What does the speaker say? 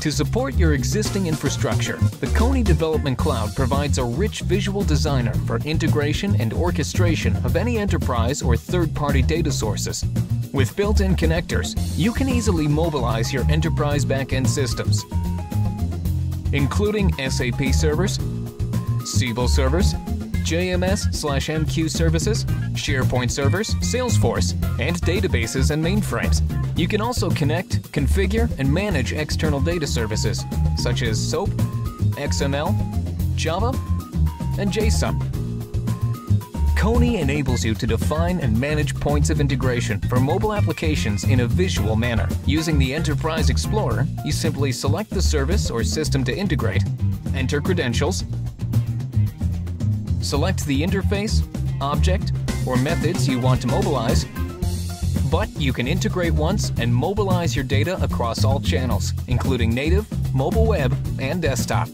To support your existing infrastructure, the Kony Development Cloud provides a rich visual designer for integration and orchestration of any enterprise or third-party data sources. With built-in connectors, you can easily mobilize your enterprise backend systems, including SAP servers, Siebel servers, JMS/MQ services, SharePoint servers, Salesforce, and databases and mainframes. You can also connect, configure, and manage external data services such as SOAP, XML, Java, and JSON. Kony enables you to define and manage points of integration for mobile applications in a visual manner. Using the Enterprise Explorer, you simply select the service or system to integrate, enter credentials, select the interface, object, or methods you want to mobilize, but you can integrate once and mobilize your data across all channels, including native, mobile web, and desktop.